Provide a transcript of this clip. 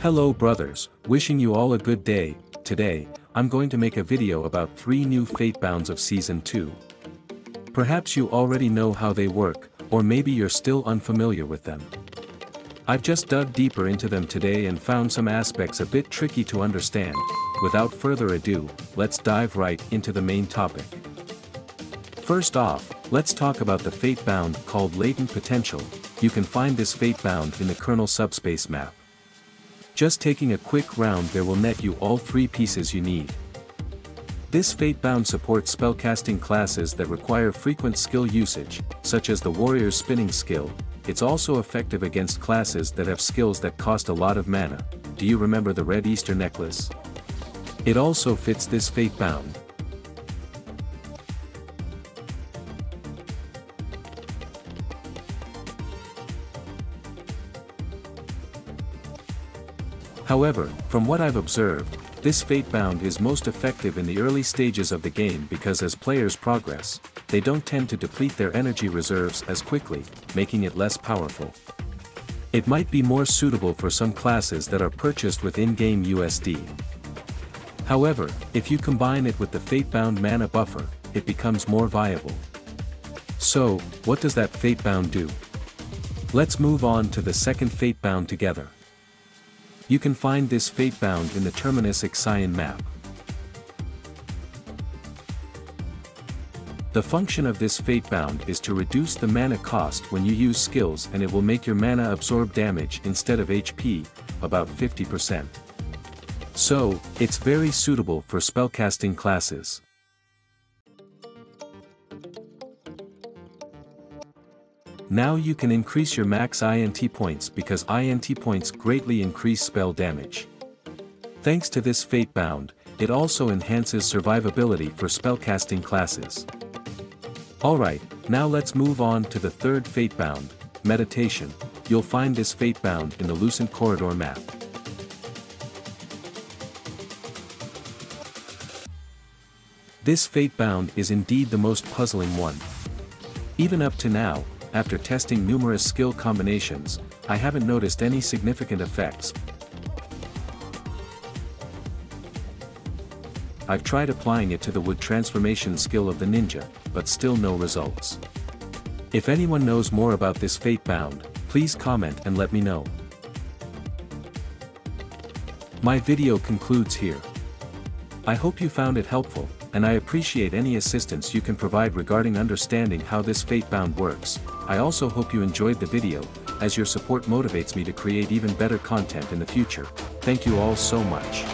Hello brothers, wishing you all a good day. Today, I'm going to make a video about 3 new Fatebounds of Season 2. Perhaps you already know how they work, or maybe you're still unfamiliar with them. I've just dug deeper into them today and found some aspects a bit tricky to understand. Without further ado, let's dive right into the main topic. First off, let's talk about the Fatebound called Latent Potential. You can find this Fatebound in the kernel subspace map. Just taking a quick round there will net you all 3 pieces you need. This Fatebound supports spellcasting classes that require frequent skill usage, such as the warrior's spinning skill. It's also effective against classes that have skills that cost a lot of mana. Do you remember the Red Easter Necklace? It also fits this Fatebound. However, from what I've observed, this Fatebound is most effective in the early stages of the game because as players progress, they don't tend to deplete their energy reserves as quickly, making it less powerful. It might be more suitable for some classes that are purchased with in-game USD. However, if you combine it with the Fatebound Mana Buffer, it becomes more viable. So, what does that Fatebound do? Let's move on to the second Fatebound together. You can find this Fatebound in the Terminus Excion map. The function of this Fatebound is to reduce the mana cost when you use skills, and it will make your mana absorb damage instead of HP, about 50%. So, it's very suitable for spellcasting classes. Now you can increase your max INT points because INT points greatly increase spell damage. Thanks to this Fatebound, it also enhances survivability for spellcasting classes. Alright, now let's move on to the third Fatebound, Meditation. You'll find this Fatebound in the Lucent Corridor map. This Fatebound is indeed the most puzzling one. Even up to now, after testing numerous skill combinations, I haven't noticed any significant effects. I've tried applying it to the wood transformation skill of the ninja, but still no results. If anyone knows more about this Fatebound, please comment and let me know. My video concludes here. I hope you found it helpful, and I appreciate any assistance you can provide regarding understanding how this Fatebound works. I also hope you enjoyed the video, as your support motivates me to create even better content in the future. Thank you all so much.